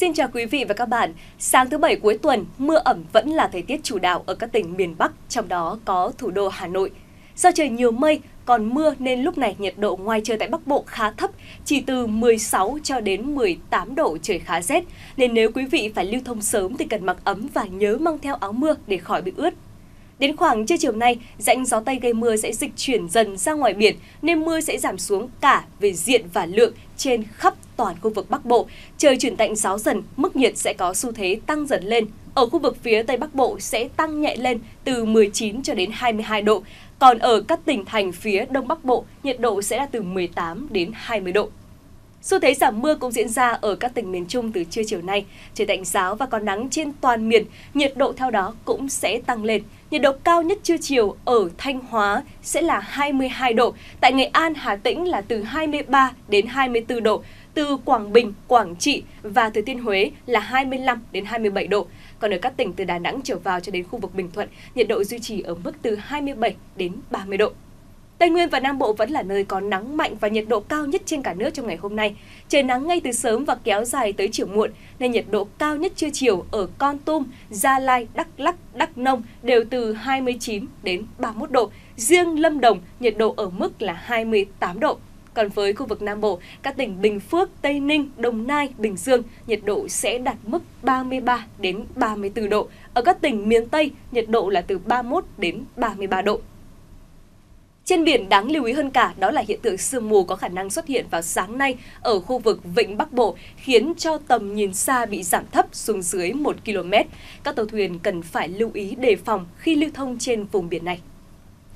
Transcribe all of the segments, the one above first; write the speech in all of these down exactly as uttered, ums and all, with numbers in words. Xin chào quý vị và các bạn. Sáng thứ Bảy cuối tuần, mưa ẩm vẫn là thời tiết chủ đạo ở các tỉnh miền Bắc, trong đó có thủ đô Hà Nội. Do trời nhiều mây, còn mưa nên lúc này nhiệt độ ngoài trời tại Bắc Bộ khá thấp, chỉ từ mười sáu cho đến mười tám độ, trời khá rét. Nên nếu quý vị phải lưu thông sớm thì cần mặc ấm và nhớ mang theo áo mưa để khỏi bị ướt. Đến khoảng trưa chiều nay, rãnh gió Tây gây mưa sẽ dịch chuyển dần ra ngoài biển, nên mưa sẽ giảm xuống cả về diện và lượng trên khắp toàn khu vực Bắc Bộ. Trời chuyển tạnh ráo dần, mức nhiệt sẽ có xu thế tăng dần lên. Ở khu vực phía Tây Bắc Bộ sẽ tăng nhẹ lên từ mười chín cho đến hai mươi hai độ, còn ở các tỉnh thành phía Đông Bắc Bộ, nhiệt độ sẽ là từ mười tám đến hai mươi độ. Xu thế giảm mưa cũng diễn ra ở các tỉnh miền Trung từ trưa chiều nay. Trời tạnh ráo và có nắng trên toàn miền, nhiệt độ theo đó cũng sẽ tăng lên. Nhiệt độ cao nhất trưa chiều ở Thanh Hóa sẽ là hai mươi hai độ, tại Nghệ An, Hà Tĩnh là từ hai mươi ba đến hai mươi tư độ, từ Quảng Bình, Quảng Trị và Thừa Thiên Huế là hai mươi lăm đến hai mươi bảy độ. Còn ở các tỉnh từ Đà Nẵng trở vào cho đến khu vực Bình Thuận, nhiệt độ duy trì ở mức từ hai mươi bảy đến ba mươi độ. Tây Nguyên và Nam Bộ vẫn là nơi có nắng mạnh và nhiệt độ cao nhất trên cả nước trong ngày hôm nay. Trời nắng ngay từ sớm và kéo dài tới chiều muộn, nên nhiệt độ cao nhất trưa chiều ở Kon Tum, Gia Lai, Đắk Lắk, Đắk Nông đều từ hai mươi chín đến ba mươi mốt độ. Riêng Lâm Đồng, nhiệt độ ở mức là hai mươi tám độ. Còn với khu vực Nam Bộ, các tỉnh Bình Phước, Tây Ninh, Đồng Nai, Bình Dương, nhiệt độ sẽ đạt mức ba mươi ba đến ba mươi tư độ. Ở các tỉnh miền Tây, nhiệt độ là từ ba mươi mốt đến ba mươi ba độ. Trên biển, đáng lưu ý hơn cả đó là hiện tượng sương mù có khả năng xuất hiện vào sáng nay ở khu vực Vịnh Bắc Bộ, khiến cho tầm nhìn xa bị giảm thấp xuống dưới một ki lô mét. Các tàu thuyền cần phải lưu ý đề phòng khi lưu thông trên vùng biển này.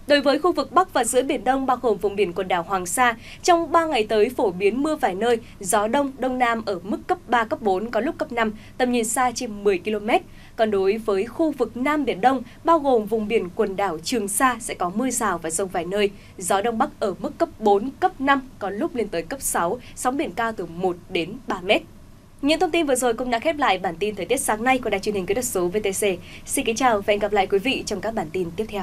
Đối với khu vực Bắc và giữa Biển Đông, bao gồm vùng biển quần đảo Hoàng Sa, trong ba ngày tới phổ biến mưa vài nơi, gió Đông, Đông Nam ở mức cấp ba, cấp bốn, có lúc cấp năm, tầm nhìn xa trên mười ki lô mét. Còn đối với khu vực Nam Biển Đông, bao gồm vùng biển quần đảo Trường Sa sẽ có mưa rào và dông vài nơi, gió Đông Bắc ở mức cấp bốn, cấp năm, có lúc lên tới cấp sáu, sóng biển cao từ một đến ba mét. Những thông tin vừa rồi cũng đã khép lại bản tin thời tiết sáng nay của Đài Truyền hình Kỹ thuật số vê tê xê. Xin kính chào và hẹn gặp lại quý vị trong các bản tin tiếp theo.